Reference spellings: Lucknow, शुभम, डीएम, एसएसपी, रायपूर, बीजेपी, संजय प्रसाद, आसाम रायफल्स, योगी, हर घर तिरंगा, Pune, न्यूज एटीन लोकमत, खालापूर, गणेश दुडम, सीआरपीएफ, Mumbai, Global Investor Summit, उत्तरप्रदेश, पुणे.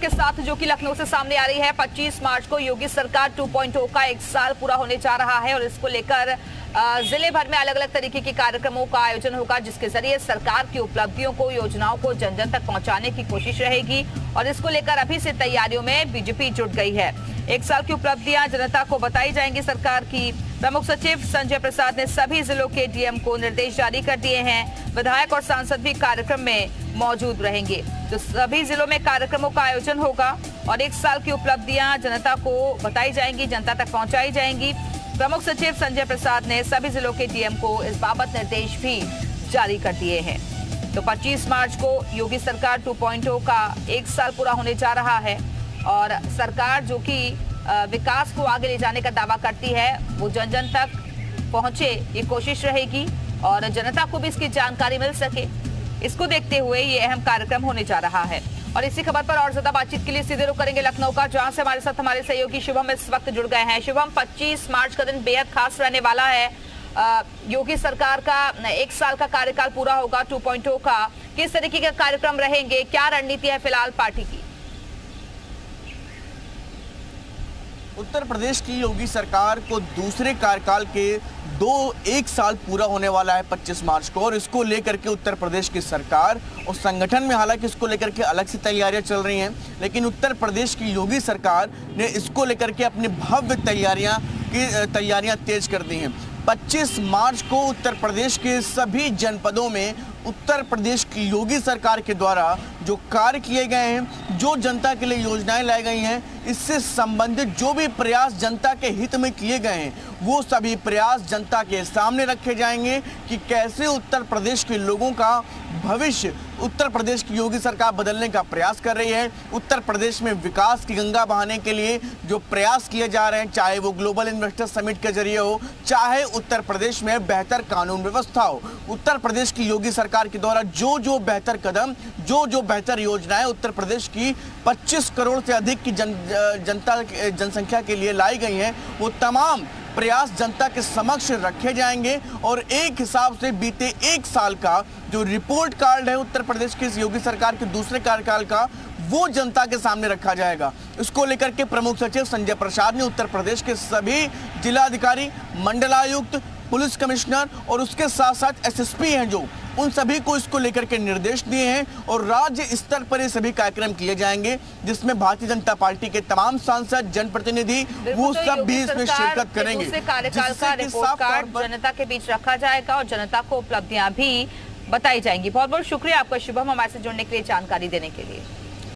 के साथ जो कि लखनऊ से सामने आ रही है। 25 मार्च को योगी सरकार 2.0 का एक साल पूरा होने जा रहा है और इसको लेकर जिले भर में अलग अलग तरीके के कार्यक्रमों का आयोजन होगा, जिसके जरिए सरकार की उपलब्धियों को, योजनाओं को जन जन तक पहुंचाने की कोशिश रहेगी और इसको लेकर अभी से तैयारियों में बीजेपी जुट गई है। एक साल की उपलब्धियां जनता को बताई जाएंगी सरकार की। प्रमुख सचिव संजय प्रसाद ने सभी जिलों के डीएम को निर्देश जारी कर दिए हैं। विधायक और सांसद भी कार्यक्रम में मौजूद रहेंगे। तो सभी जिलों में कार्यक्रमों का आयोजन होगा और एक साल की उपलब्धियां जनता को बताई जाएंगी, जनता तक पहुंचाई जाएंगी। प्रमुख सचिव संजय प्रसाद ने सभी जिलों के डीएम को इस बाबत निर्देश भी जारी कर दिए हैं। तो 25 मार्च को योगी सरकार 2.0 का एक साल पूरा होने जा रहा है और सरकार जो कि विकास को आगे ले जाने का दावा करती है वो जन जन तक पहुंचे, ये कोशिश रहेगी और जनता को भी इसकी जानकारी मिल सके। इसको देखते हुए ये अहम कार्यक्रम होने जा रहा है और इसी खबर पर और ज्यादा बातचीत के लिए सीधे रुख करेंगे लखनऊ का, जहां से हमारे साथ हमारे सहयोगी शुभम इस वक्त जुड़ गए हैं। शुभम, 25 मार्च का दिन बेहद खास रहने वाला है। योगी सरकार का एक साल का कार्यकाल पूरा होगा 2.0 का। किस तरीके के कार्यक्रम रहेंगे, क्या रणनीति है फिलहाल पार्टी की? उत्तर प्रदेश की योगी सरकार को दूसरे कार्यकाल के एक साल पूरा होने वाला है 25 मार्च को और इसको लेकर के उत्तर प्रदेश की सरकार और संगठन में हालांकि इसको लेकर के अलग से तैयारियां चल रही हैं, लेकिन उत्तर प्रदेश की योगी सरकार ने इसको लेकर के अपनी भव्य तैयारियां तेज कर दी हैं। 25 मार्च को उत्तर प्रदेश के सभी जनपदों में उत्तर प्रदेश की योगी सरकार के द्वारा जो कार्य किए गए हैं, जो जनता के लिए योजनाएं लाई गई हैं, इससे संबंधित जो भी प्रयास जनता के हित में किए गए हैं वो सभी प्रयास जनता के सामने रखे जाएंगे कि कैसे उत्तर प्रदेश के लोगों का भविष्य उत्तर प्रदेश की योगी सरकार बदलने का प्रयास कर रही है। उत्तर प्रदेश में विकास की गंगा बहाने के लिए जो प्रयास किए जा रहे हैं, चाहे वो ग्लोबल इन्वेस्टर समिट के जरिए हो, चाहे उत्तर प्रदेश में बेहतर कानून व्यवस्था हो, उत्तर प्रदेश की योगी सरकार के द्वारा जो जो बेहतर कदम, जो जो बेहतर योजनाएं उत्तर प्रदेश की 25 करोड़ से अधिक की जनसंख्या के लिए लाई गई हैं, वो तमाम प्रयास जनता के समक्ष रखे जाएंगे और एक हिसाब से बीते एक साल का जो रिपोर्ट कार्ड है उत्तर प्रदेश की योगी सरकार के दूसरे कार्यकाल का, वो जनता के सामने रखा जाएगा। इसको लेकर के प्रमुख सचिव संजय प्रसाद ने उत्तर प्रदेश के सभी जिलाधिकारी, मंडलायुक्त, पुलिस कमिश्नर और उसके साथ साथ एसएसपी हैं जो, उन सभी को इसको लेकर के निर्देश दिए हैं और राज्य स्तर पर ये सभी कार्यक्रम किए जाएंगे जिसमें भारतीय जनता पार्टी के तमाम सांसद, जनप्रतिनिधि वो सब भी इसमें शिरकत करेंगे। कार्यकाल का रिपोर्ट कार्ड जनता के बीच रखा जाएगा और जनता को उपलब्धियां भी बताई जाएंगी। बहुत बहुत शुक्रिया आपका शुभम, हमारे से जुड़ने के लिए, जानकारी देने के लिए।